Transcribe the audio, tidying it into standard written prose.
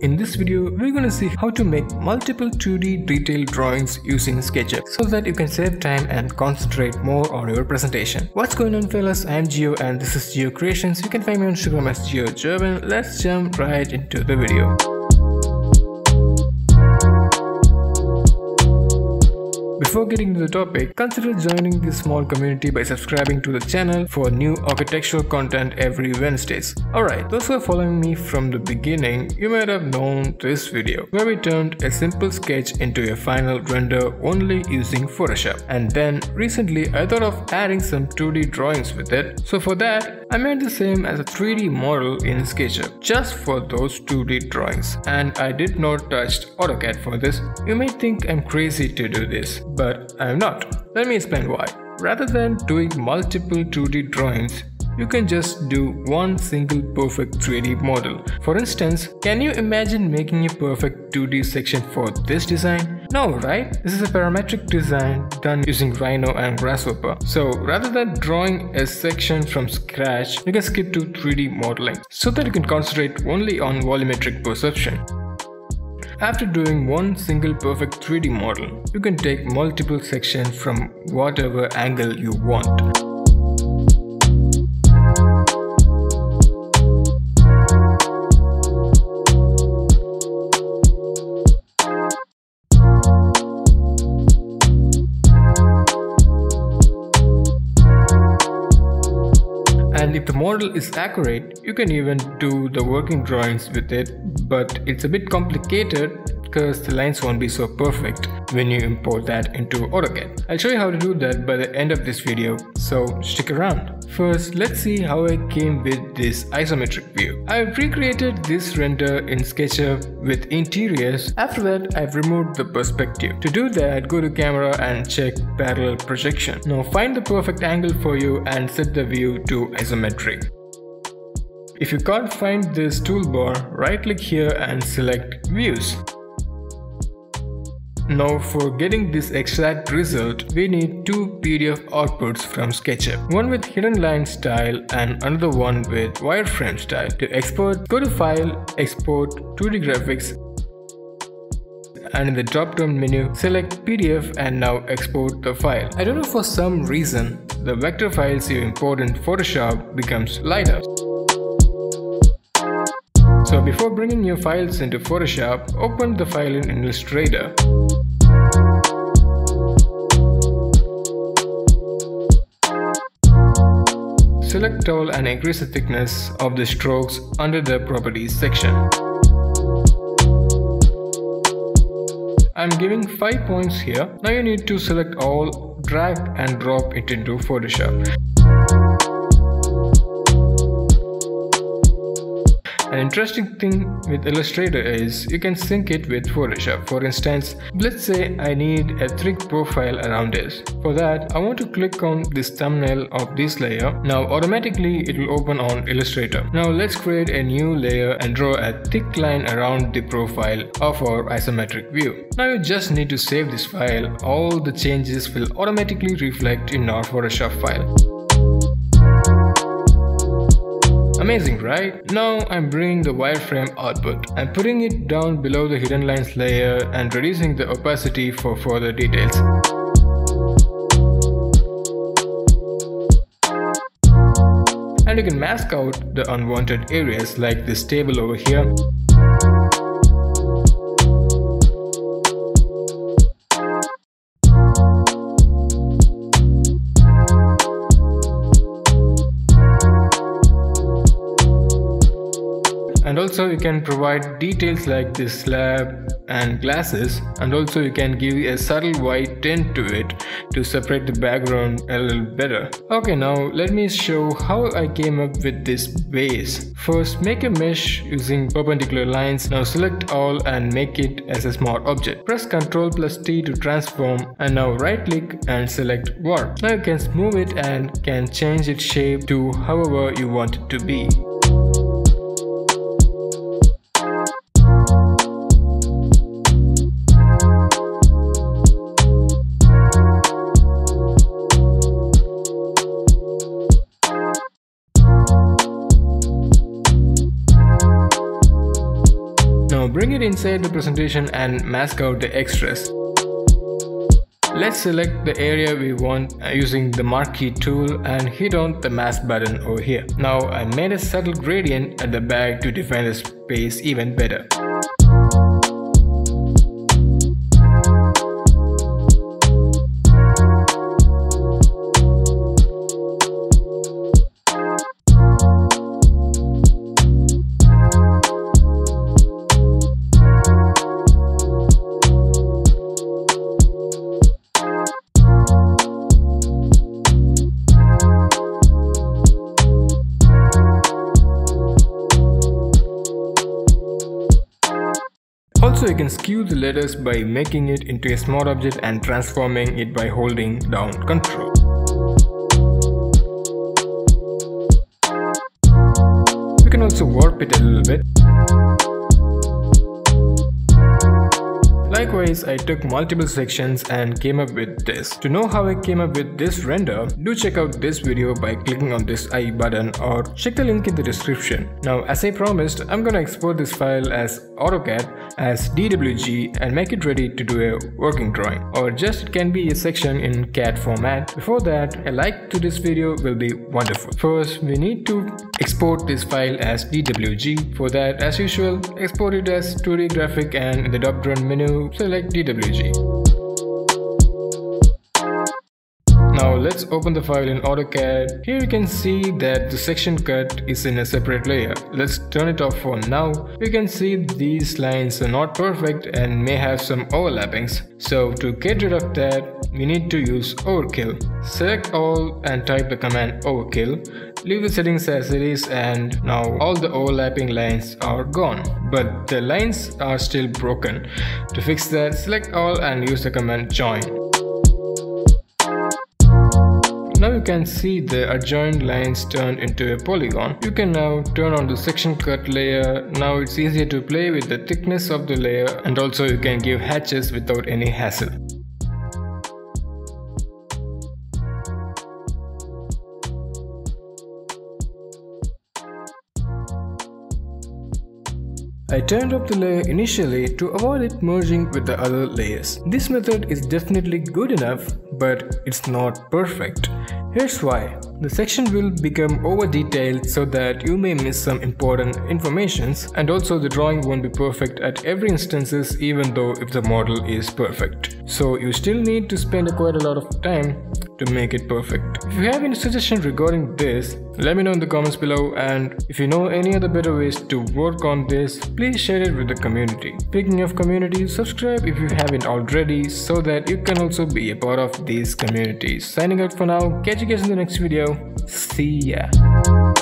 In this video, we're gonna see how to make multiple 2D detailed drawings using SketchUp so that you can save time and concentrate more on your presentation. What's going on, fellas? I'm Geo and this is Geo Creations. You can find me on Instagram as geo_jerwin. Let's jump right into the video. Before getting to the topic, consider joining this small community by subscribing to the channel for new architectural content every Wednesdays. Alright, those who are following me from the beginning, you might have known this video where we turned a simple sketch into a final render only using Photoshop. And then recently I thought of adding some 2D drawings with it. So for that, I made the same as a 3D model in SketchUp just for those 2D drawings. And I did not touch AutoCAD for this. You may think I'm crazy to do this, but I am not. Let me explain why. Rather than doing multiple 2D drawings, you can just do one single perfect 3D model. For instance, can you imagine making a perfect 2D section for this design? No, right? This is a parametric design done using Rhino and Grasshopper. So rather than drawing a section from scratch, you can skip to 3D modeling so that you can concentrate only on volumetric perception. After doing one single perfect 3D model, you can take multiple sections from whatever angle you want. And if the model is accurate, you can even do the working drawings with it, but it's a bit complicated because the lines won't be so perfect when you import that into AutoCAD. I'll show you how to do that by the end of this video, so stick around. First, let's see how I came with this isometric view. I've recreated this render in SketchUp with interiors. After that, I've removed the perspective. To do that, go to camera and check parallel projection. Now find the perfect angle for you and set the view to isometric. If you can't find this toolbar, right click here and select views. Now for getting this exact result, we need two PDF outputs from SketchUp. One with hidden line style and another one with wireframe style. To export, go to File, Export, 2D Graphics, and in the drop-down menu, select PDF and now export the file. I don't know, for some reason, the vector files you import in Photoshop becomes lighter. So before bringing your files into Photoshop, open the file in Illustrator. Select all and increase the thickness of the strokes under the Properties section. I'm giving 5 points here. Now you need to select all, drag and drop it into Photoshop. An interesting thing with Illustrator is you can sync it with Photoshop. For instance, let's say I need a thick profile around this. For that, I want to click on this thumbnail of this layer. Now automatically it will open on Illustrator. Now let's create a new layer and draw a thick line around the profile of our isometric view. Now you just need to save this file. All the changes will automatically reflect in our Photoshop file. Amazing, right? Now I'm bringing the wireframe output. I'm putting it down below the hidden lines layer and reducing the opacity for further details. And you can mask out the unwanted areas like this table over here. And also you can provide details like this slab and glasses, and also you can give a subtle white tint to it to separate the background a little better. Okay, now let me show how I came up with this base. First, make a mesh using perpendicular lines. Now select all and make it as a smart object. Press Ctrl+T to transform and now right click and select Warp. Now you can smooth it and can change its shape to however you want it to be. Now bring it inside the presentation and mask out the extras. Let's select the area we want using the marquee tool and hit on the mask button over here. Now I made a subtle gradient at the back to define the space even better. Also, you can skew the letters by making it into a small object and transforming it by holding down Ctrl. You can also warp it a little bit. Likewise, I took multiple sections and came up with this. To know how I came up with this render, do check out this video by clicking on this I button or check the link in the description. Now, as I promised, I'm gonna export this file as AutoCAD, as DWG and make it ready to do a working drawing, or just it can be a section in CAD format. Before that, a like to this video will be wonderful. First, we need to export this file as DWG. For that, as usual, export it as 2D graphic and in the drop down menu, select DWG. Now let's open the file in AutoCAD. Here you can see that the section cut is in a separate layer. Let's turn it off for now. You can see these lines are not perfect and may have some overlappings. So to get rid of that, we need to use overkill. Select all and type the command overkill. Leave the settings as it is, and now all the overlapping lines are gone. But the lines are still broken. To fix that, select all and use the command join. Now you can see the adjoined lines turned into a polygon. You can now turn on the section cut layer. Now it's easier to play with the thickness of the layer, and also you can give hatches without any hassle. I turned up the layer initially to avoid it merging with the other layers. This method is definitely good enough, but it's not perfect. Here's why. The section will become over detailed so that you may miss some important informations, and also the drawing won't be perfect at every instances even though if the model is perfect. So you still need to spend quite a lot of time to make it perfect. If you have any suggestions regarding this, let me know in the comments below, and if you know any other better ways to work on this, please share it with the community. Speaking of community, subscribe if you haven't already so that you can also be a part of these communities. Signing out for now, catch you guys in the next video. See ya.